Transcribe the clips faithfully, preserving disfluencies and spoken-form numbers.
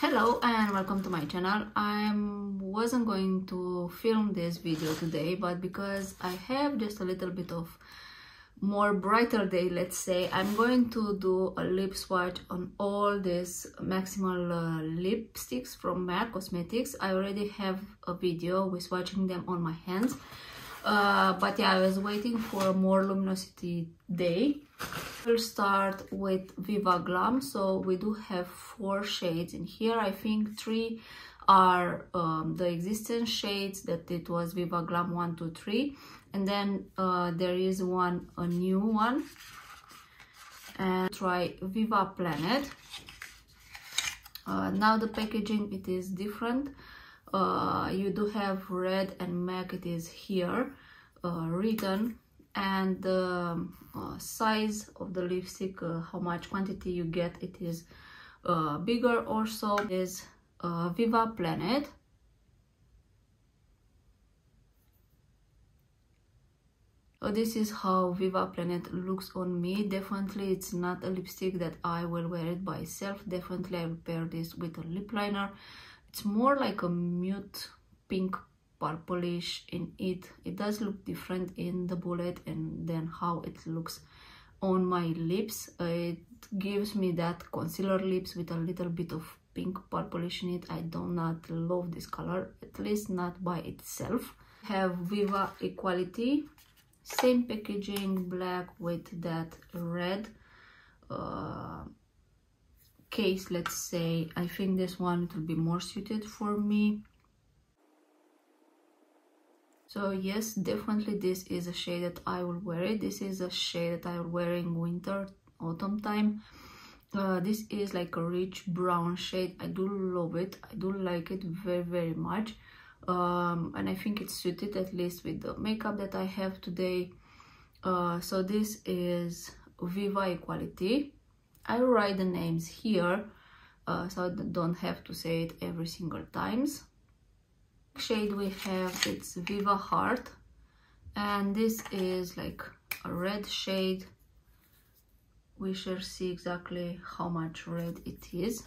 Hello and welcome to my channel. I wasn't going to film this video today, but because I have just a little bit of more brighter day, let's say, I'm going to do a lip swatch on all these MacXimal uh, lipsticks from MAC Cosmetics. I already have a video with swatching them on my hands, uh, but yeah, I was waiting for a more luminosity day. We'll start with Viva Glam. So we do have four shades in here. I think three are um, the existing shades that it was Viva Glam one, two, three, and then uh, there is one a new one, and try Viva Planet. Uh, now the packaging, it is different. Uh, you do have red and MAC, it is here uh, written, and the uh, size of the lipstick, uh, how much quantity you get, it is uh, bigger. Also is uh, Viva Planet. So this is how Viva Planet looks on me. Definitely it's not a lipstick that I will wear it by itself. Definitely I will pair this with a lip liner. It's more like a mute pink purplish in it. It does look different in the bullet and then how it looks on my lips. Uh, it gives me that concealer lips with a little bit of pink purplish in it. I do not love this color, at least not by itself. Have Viva Equality, same packaging, black with that red uh, case, let's say. I think this one it will be more suited for me. So yes, definitely this is a shade that I will wear it. This is a shade that I will wear in winter, autumn time. Uh, this is like a rich brown shade. I do love it. I do like it very, very much. Um, and I think it's suited at least with the makeup that I have today. Uh, so this is Viva Equality. I will write the names here, uh, so I don't have to say it every single times. Shade we have, it's Viva Heart, and this is like a red shade. We shall see exactly how much red it is.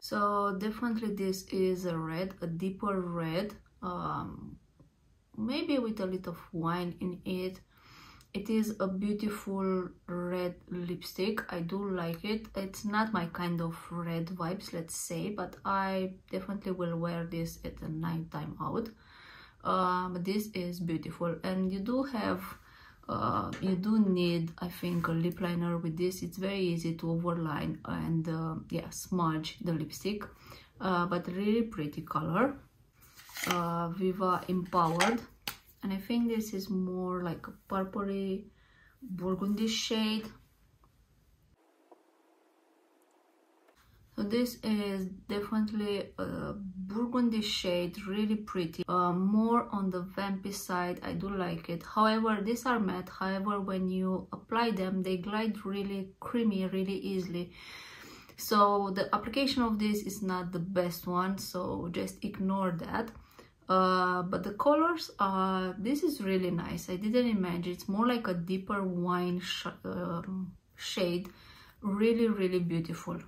So definitely this is a red, a deeper red, um, maybe with a little of wine in it. It is a beautiful red lipstick. I do like it. It's not my kind of red vibes, let's say, but I definitely will wear this at the night time out. Um, this is beautiful, and you do have, uh, you do need, I think, a lip liner with this. It's very easy to overline and uh, yeah, smudge the lipstick, uh, but really pretty color. Uh, Viva Empowered. And I think this is more like a purpley burgundy shade. So this is definitely a burgundy shade, really pretty. Uh, more on the vampy side, I do like it. However, these are matte. However, when you apply them, they glide really creamy, really easily. So the application of this is not the best one, so just ignore that. Uh, but the colors are, uh, this is really nice. I didn't imagine. It's more like a deeper wine sh um, shade. Really, really beautiful.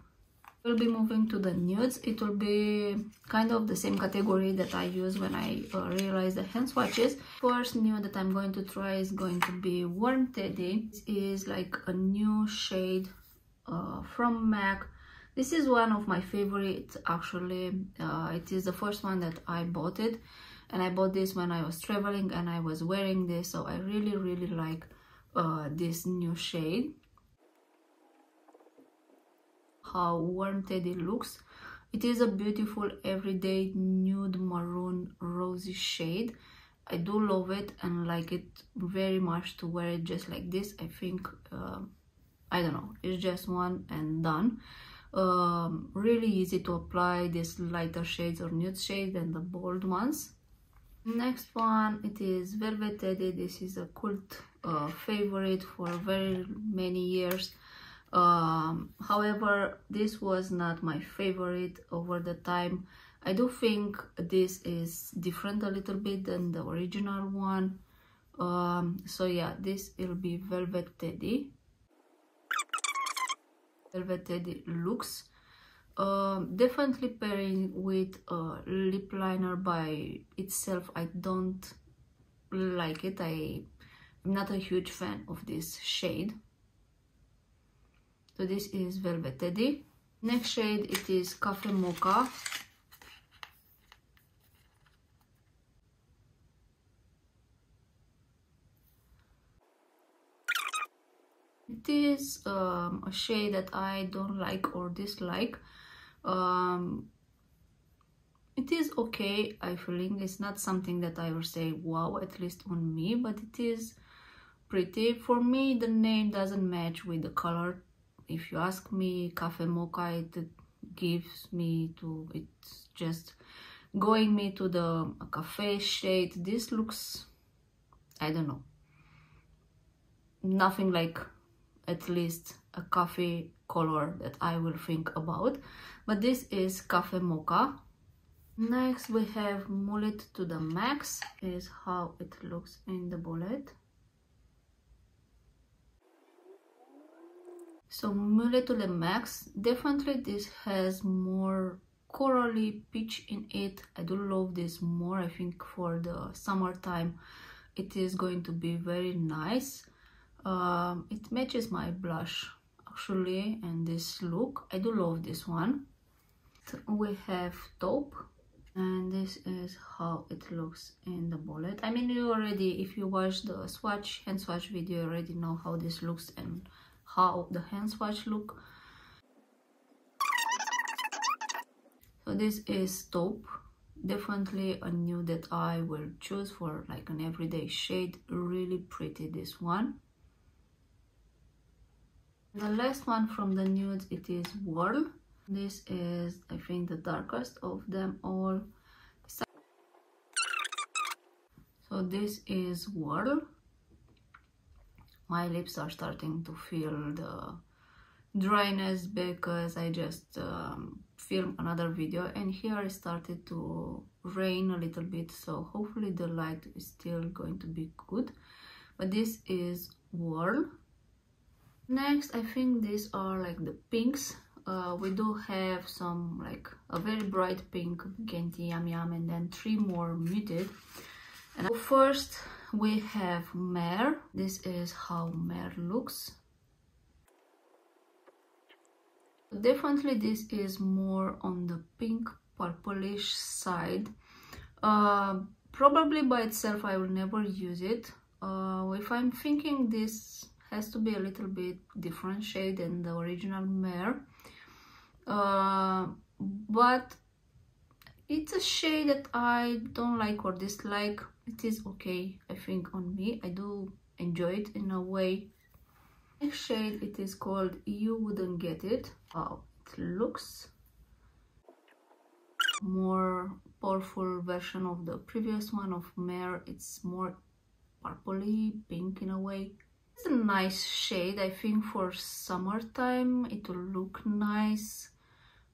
We'll be moving to the nudes. It will be kind of the same category that I use when I uh, realize the hand swatches. First nude that I'm going to try is going to be Warm Teddy. This is like a new shade uh, from MAC. This is one of my favorites, actually. Uh, it is the first one that I bought it, and I bought this when I was traveling and I was wearing this, so I really, really like uh, this new shade. How Warm Teddy looks. It is a beautiful everyday nude maroon rosy shade. I do love it and like it very much to wear it just like this. I think, uh, I don't know, it's just one and done. Um, really easy to apply these lighter shades or nude shades than the bold ones. Next one, it is Velvet Teddy. This is a cult uh, favorite for very many years. Um, however, this was not my favorite over the time. I do think this is different a little bit than the original one. Um, so yeah, this will be Velvet Teddy. Velvet Teddy looks. Um, definitely pairing with a lip liner by itself, I don't like it. I, I'm not a huge fan of this shade. So this is Velvet Teddy. Next shade, it is Cafe Mocha. It is um, a shade that I don't like or dislike. Um, it is okay, I feel. It's not something that I will say wow, at least on me, but it is pretty. For me, the name doesn't match with the color. If you ask me, Cafe Mocha, it gives me to, it's just going me to the cafe shade. This looks, I don't know, nothing like at least a coffee color that I will think about. But this is Cafe Mocha. Next we have Mull It To The Max, is how it looks in the bullet. So Mull It To The Max, definitely this has more corally peach in it. I do love this more. I think for the summertime it is going to be very nice. Um, it matches my blush actually and this look. I do love this one. We have Taupe, and this is how it looks in the bullet. I mean, you already, if you watch the swatch, hand swatch video, you already know how this looks and how the hand swatch look. So this is Taupe, definitely a nude that I will choose for like an everyday shade. Really pretty, this one. The last one from the nudes, it is Whirl. This is, I think, the darkest of them all. So this is Whirl. My lips are starting to feel the dryness because I just um, filmed another video and here it started to rain a little bit, so hopefully the light is still going to be good. But this is Whirl. Next, I think these are like the pinks. Uh, we do have some like a very bright pink, Candy Yum Yum, and then three more muted. And first we have Mehr. This is how Mehr looks. Definitely this is more on the pink purplish side. Uh, probably by itself I will never use it. Uh, if I'm thinking this has to be a little bit different shade than the original Mehr, uh, but it's a shade that I don't like or dislike. It is okay, I think, on me. I do enjoy it in a way. Next shade, it is called You Wouldn't Get It. Wow, it looks more powerful version of the previous one of Mehr. It's more purpley pink in a way. It's a nice shade, I think, for summertime. It will look nice.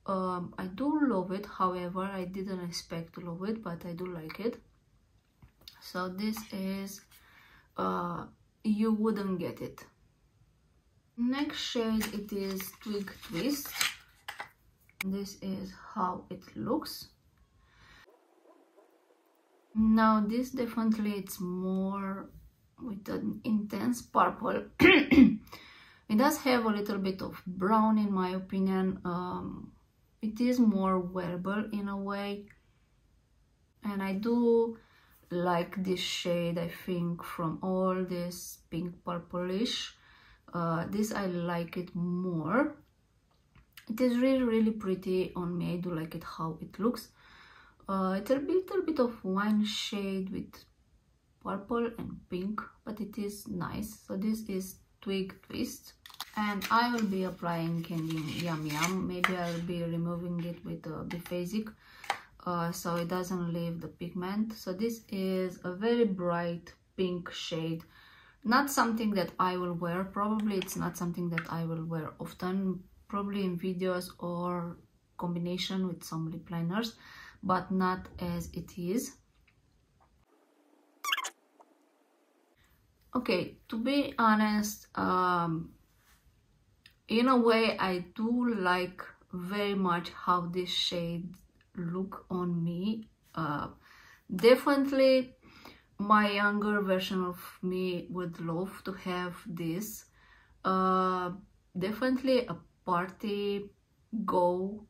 Um, I do love it, however, I didn't expect to love it, but I do like it. So this is uh, You Wouldn't Get It. Next shade, it is Twig Twist. This is how it looks. Now this definitely, it's more with an intense purple. It does have a little bit of brown in my opinion. Um, it is more wearable in a way, and I do like this shade. I think from all this pink purplish, uh, this I like it more. It is really really pretty on me. I do like it how it looks. Uh, it's a little bit of one shade with purple and pink, but it is nice. So this is Twig Twist, and I will be applying Candy Yum Yum. Maybe I'll be removing it with uh, Bi-Phasic, uh, so it doesn't leave the pigment. So this is a very bright pink shade, not something that I will wear. Probably it's not something that I will wear often, probably in videos or combination with some lip liners, but not as it is. Okay, to be honest, um, in a way I do like very much how this shade look on me. Uh, definitely my younger version of me would love to have this. Uh, definitely a party go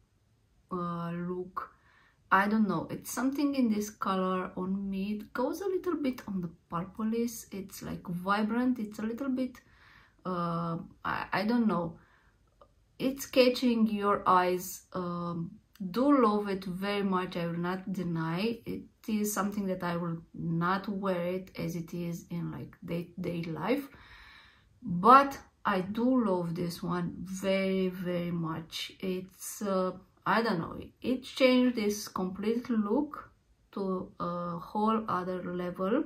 uh, look. I don't know, it's something in this color on me. It goes a little bit on the purplish. It's like vibrant. It's a little bit, uh, I, I don't know. It's catching your eyes. Um, do love it very much. I will not deny. It is something that I will not wear it as it is in like day-to-day life. But I do love this one very, very much. It's... Uh, I don't know, it changed this complete look to a whole other level.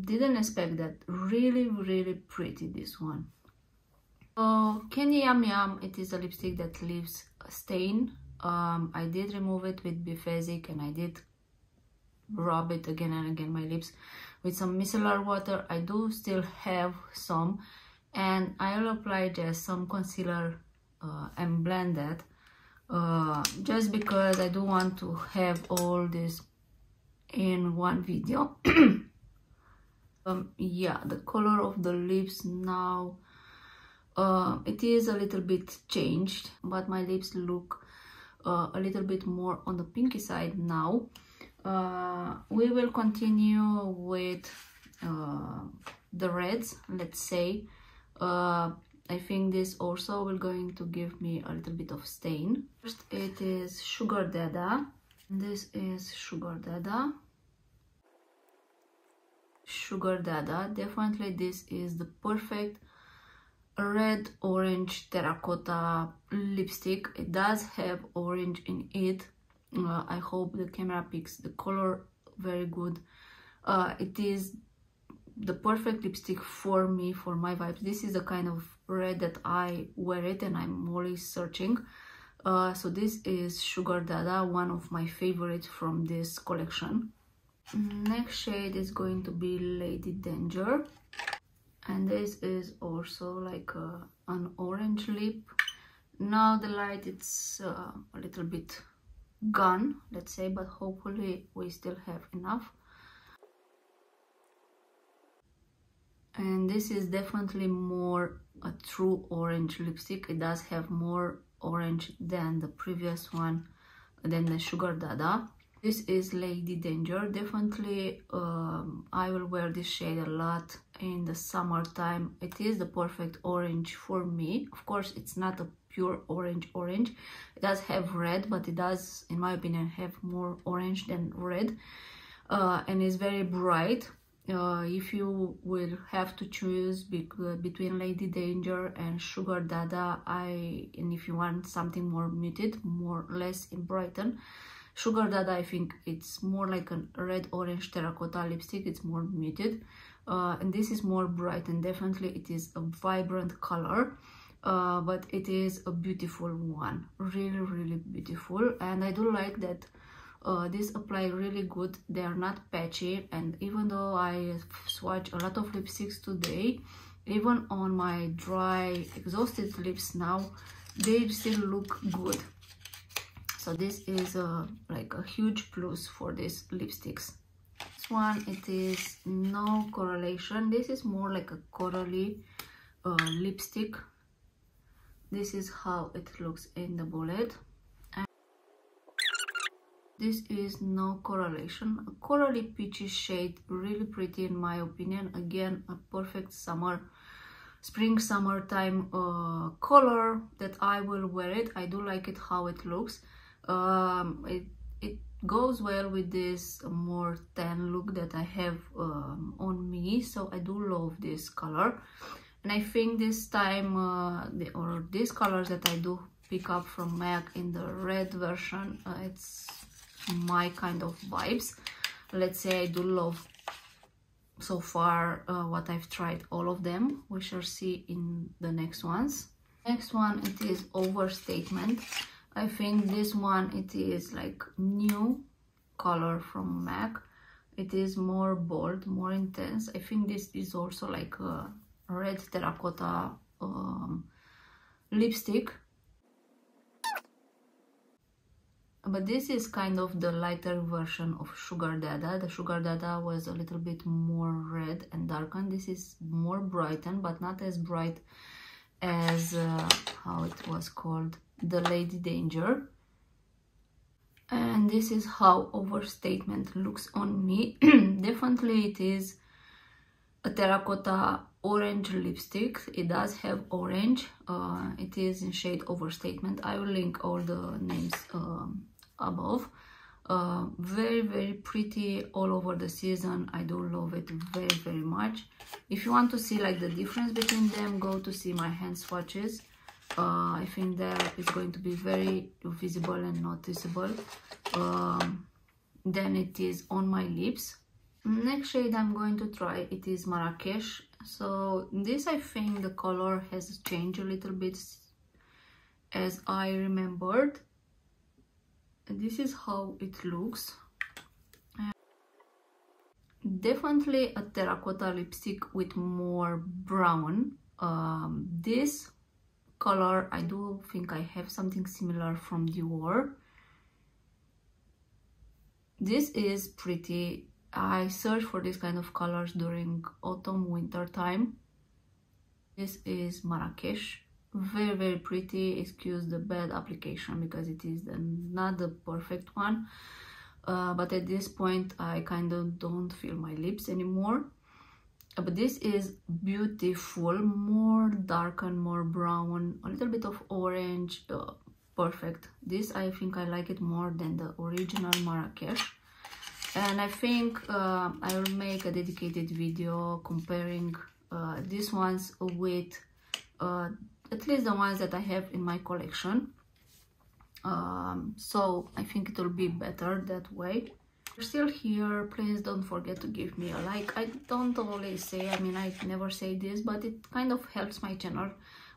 Didn't expect that. Really, really pretty, this one. So, Candy Yum Yum, it is a lipstick that leaves a stain. Um, I did remove it with Bi-Phasic and I did rub it again and again my lips with some micellar water. I do still have some, and I'll apply just some concealer Uh, and blend that uh, just because I do want to have all this in one video. um, yeah, the color of the lips now, uh, it is a little bit changed, but my lips look uh, a little bit more on the pinky side now. Uh, we will continue with uh, the reds, let's say. uh, I think this also will going to give me a little bit of stain. First it is Sugar Dada. This is Sugar Dada. Sugar Dada. Definitely this is the perfect red orange terracotta lipstick. It does have orange in it. Uh, I hope the camera picks the color very good. Uh, it is the perfect lipstick for me, for my vibes. This is the kind of red that I wear it and I'm always searching. Uh, so this is Sugar Dada, one of my favorites from this collection. Next shade is going to be Lady Danger, and this is also like a, an orange lip. Now the light, it's uh, a little bit gone, let's say, but hopefully we still have enough. And this is definitely more a true orange lipstick. It does have more orange than the previous one, than the Sugar Dada. This is Lady Danger. Definitely um, I will wear this shade a lot in the summertime. It is the perfect orange for me. Of course, it's not a pure orange orange. It does have red, but it does, in my opinion, have more orange than red, uh, and it's very bright. Uh, if you will have to choose be between Lady Danger and Sugar Dada, I and if you want something more muted, more less in Brighton, Sugar Dada, I think it's more like a red orange terracotta lipstick. It's more muted, uh, and this is more bright, and definitely it is a vibrant color, uh, but it is a beautiful one, really, really beautiful. And I do like that. Uh, these apply really good. They are not patchy, and even though I swatch a lot of lipsticks today, even on my dry exhausted lips now, they still look good. So this is a, like a huge plus for these lipsticks. This one, it is no correlation. This is more like a corally uh, lipstick. This is how it looks in the bullet. This is no correlation, a corally peachy shade, really pretty in my opinion. Again, a perfect summer, spring, summertime uh, color that I will wear it. I do like it how it looks. Um, it, it goes well with this more tan look that I have um, on me, so I do love this color. And I think this time, uh, the, or these colors that I do pick up from MAC in the red version, uh, it's my kind of vibes, let's say. I do love so far uh, what I've tried, all of them. We shall see in the next ones. Next one, it is Overstatement. I think this one, it is like new color from MAC. It is more bold, more intense. I think this is also like a red terracotta um, lipstick. But this is kind of the lighter version of Sugar Dada. The Sugar Dada was a little bit more red and darkened. This is more brightened, but not as bright as uh, how it was called, the Lady Danger. And this is how Overstatement looks on me. Definitely it is a terracotta orange lipstick. It does have orange. Uh, it is in shade Overstatement. I will link all the names um, above. Uh, very, very pretty all over the season. I do love it very, very much. If you want to see like the difference between them, go to see my hand swatches. Uh, I think that is going to be very visible and noticeable. Um, then it is on my lips. Next shade I'm going to try, it is Marrakesh. So this, I think the color has changed a little bit as I remembered. This is how it looks. Definitely a terracotta lipstick with more brown. Um, this color, I do think I have something similar from Dior. This is pretty. I search for this kind of colors during autumn winter time. This is Marrakesh. Very, very pretty. Excuse the bad application because it is the, not the perfect one. Uh, but at this point, I kind of don't feel my lips anymore. Uh, but this is beautiful. More dark and more brown. A little bit of orange. Uh, perfect. This, I think I like it more than the original Marrakesh. And I think uh, I will make a dedicated video comparing uh, these ones with uh, at least the ones that I have in my collection. Um, so I think it will be better that way. If you're still here, please don't forget to give me a like. I don't always say, I mean, I never say this, but it kind of helps my channel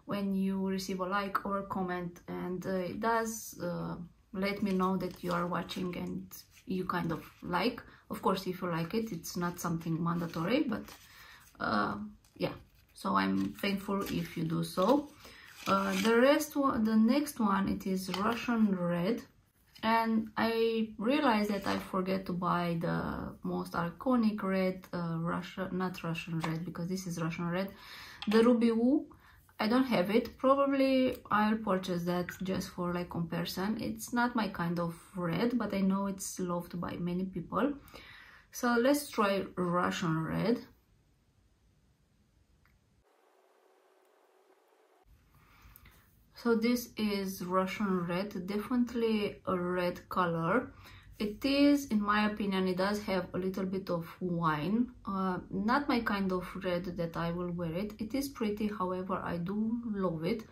when you receive a like or a comment. And uh, it does uh, let me know that you are watching and you kind of like. Of course, if you like it, it's not something mandatory, but uh, yeah, so I'm thankful if you do so. Uh, the rest one, the next one, it is Russian Red, and I realized that I forget to buy the most iconic red, uh, Russia, not Russian Red, because this is Russian Red, the Ruby Woo. I don't have it. Probably I'll purchase that just for like comparison. It's not my kind of red, but I know it's loved by many people. So let's try Russian Red. So this is Russian Red, definitely a red color. It is, in my opinion, it does have a little bit of wine. Uh, not my kind of red that I will wear it. It is pretty, however, I do love it.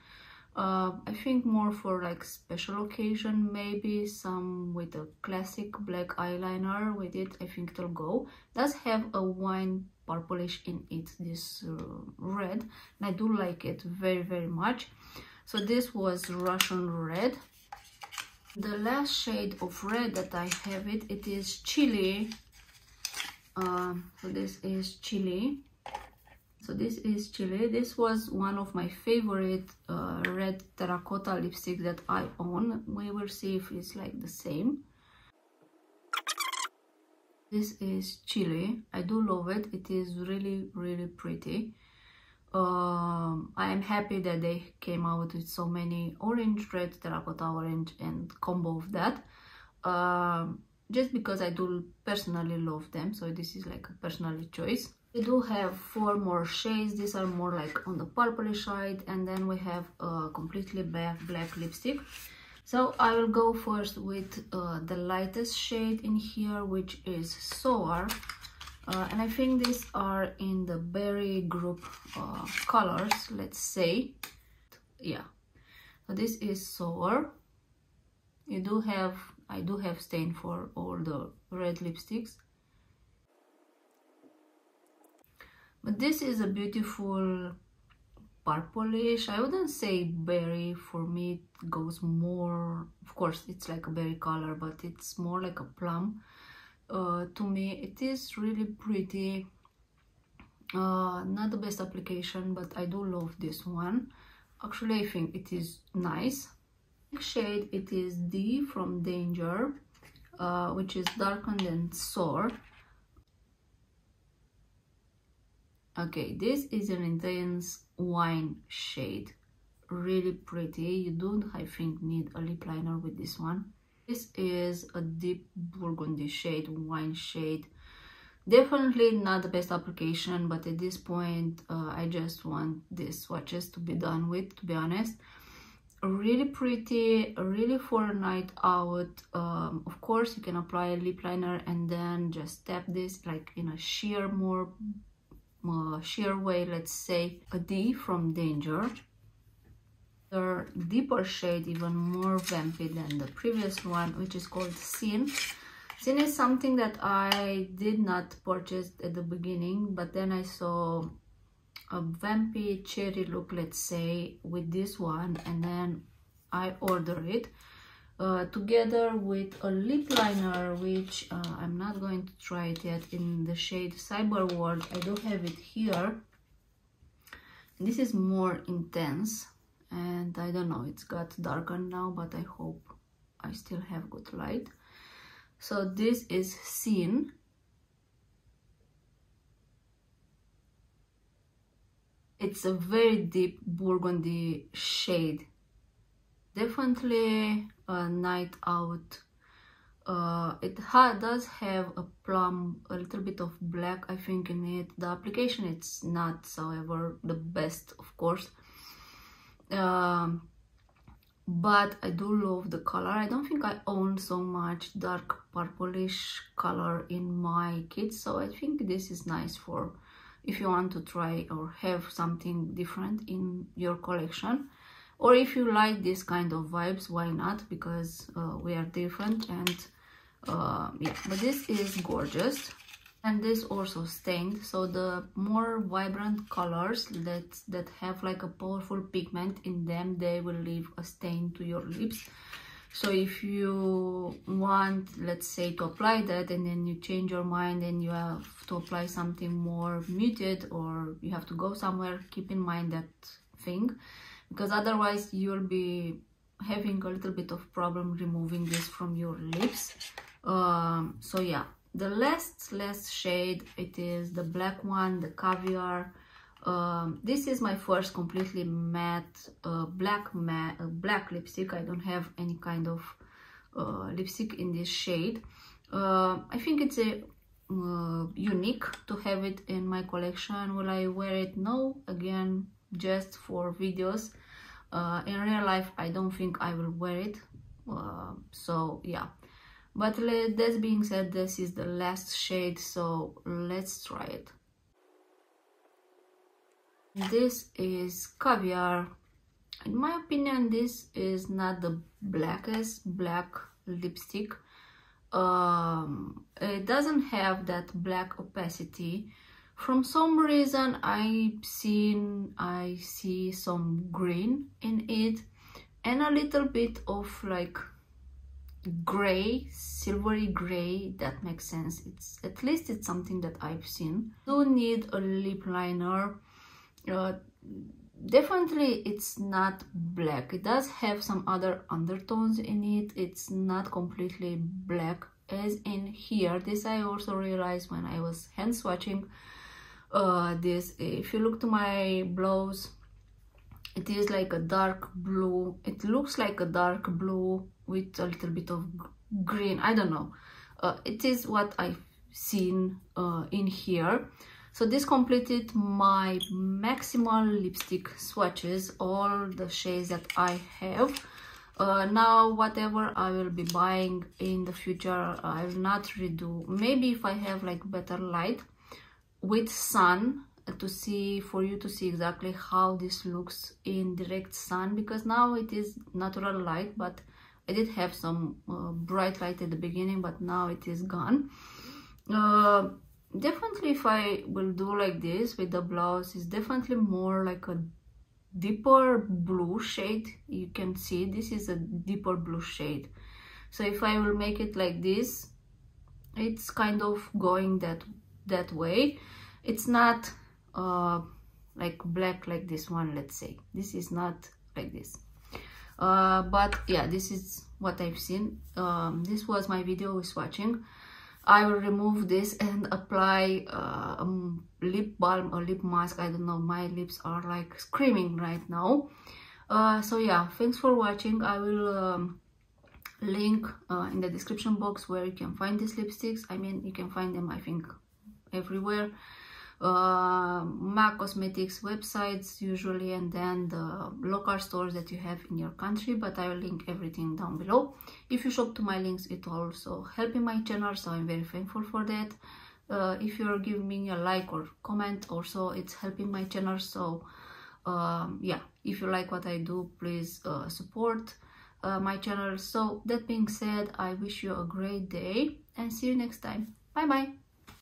Uh, I think more for like special occasion, maybe some with a classic black eyeliner with it. I think it'll go. It does have a wine purplish in it, this uh, red. And I do like it very, very much. So this was Russian Red. The last shade of red that I have it, it is Chili. Uh, so this is Chili. So this is Chili. This was one of my favorite uh, red terracotta lipsticks that I own. We will see if it's like the same. This is Chili. I do love it. It is really, really pretty. Um, I am happy that they came out with so many orange, red, terracotta orange and combo of that, um, just because I do personally love them, so this is like a personal choice. We do have four more shades. These are more like on the purplish side, and then we have a completely black, black lipstick. So I will go first with uh, the lightest shade in here, which is Sour. Uh, and I think these are in the berry group uh, colors, let's say. Yeah, so this is Sour. You do have, I do have stain for all the red lipsticks. But this is a beautiful purplish, I wouldn't say berry, for me it goes more, of course it's like a berry color, but it's more like a plum. Uh, to me it is really pretty. Uh, not the best application, but I do love this one. Actually I think it is nice. shade, it is D From Danger, uh, which is darkened and sour. Okay, this is an intense wine shade, really pretty. You don't, I think, need a lip liner with this one. This is a deep burgundy shade, wine shade. Definitely not the best application, but at this point uh, I just want these swatches to be done with, to be honest. Really pretty, really for a night out. Um, of course you can apply a lip liner and then just tap this like in a sheer more uh, sheer way, let's say. A D From Danger, the deeper shade, even more vampy than the previous one, which is called Sin. Sin is something that I did not purchase at the beginning, but then I saw a vampy cherry look, let's say, with this one, and then I ordered it uh, together with a lip liner, which uh, I'm not going to try it yet, in the shade Cyber World. I do have it here. This is more intense, and I don't know, it's got darker now, but I hope I still have good light. So this is Sin. It's a very deep burgundy shade. Definitely a night out. Uh, it ha does have a plum, a little bit of black, I think, in it. The application, it's not, however, the best, of course. Um, but I do love the color. I don't think I own so much dark purplish color in my kit, so I think this is nice for if you want to try or have something different in your collection, or if you like this kind of vibes, why not, because uh, we are different. And uh, yeah, but this is gorgeous, and this also stained. So the more vibrant colors that that have like a powerful pigment in them, they will leave a stain to your lips. So if you want, let's say, to apply that, and then you change your mind and you have to apply something more muted, or you have to go somewhere, keep in mind that thing, because otherwise you'll be having a little bit of problem removing this from your lips. Um, so yeah, the last last shade, it is the black one, the Caviar. Um, this is my first completely matte uh, black matte uh, black lipstick. I don't have any kind of uh, lipstick in this shade. uh, I think it's a uh, unique to have it in my collection. Will I wear it? No, again, just for videos. Uh, in real life I don't think I will wear it, uh, so yeah. But let, that being said, this is the last shade, so let's try it. This is Caviar. In my opinion, this is not the blackest black lipstick. Um, it doesn't have that black opacity. For some reason, I've seen, I see some green in it, and a little bit of like gray, silvery gray. That makes sense. It's at least it's something that I've seen. Do need a lip liner. Uh, definitely it's not black. It does have some other undertones in it. It's not completely black as in here. This I also realized when I was hand swatching uh, this. If you look to my blouse, it is like a dark blue. It looks like a dark blue with a little bit of green. I don't know. Uh, it is what I've seen uh, in here. So this completed my MacXimal lipstick swatches, all the shades that I have. Uh, now, whatever I will be buying in the future, I will not redo. Maybe if I have like better light with sun, to see, for you to see exactly how this looks in direct sun, because now it is natural light, but I did have some uh, bright light at the beginning, but now it is gone. Uh, definitely if I will do like this with the blouse, is definitely more like a deeper blue shade. You can see this is a deeper blue shade, so if I will make it like this, it's kind of going that that way. It's not uh like black like this one, let's say. This is not like this. Uh, but yeah, this is what I've seen. Um, this was my video with swatching. I will remove this and apply uh, a lip balm or lip mask. I don't know, my lips are like screaming right now. Uh, so yeah, thanks for watching. I will um, link uh, in the description box where you can find these lipsticks. I mean, you can find them, I think, everywhere. Uh, MAC Cosmetics websites usually, and then the local stores that you have in your country, but I will link everything down below. If you shop to my links, it also helps in my channel, so I'm very thankful for that. Uh, if you're giving me a like or comment also, it's helping my channel. So um, yeah, if you like what I do, please uh, support uh, my channel. So that being said, I wish you a great day and see you next time. Bye bye.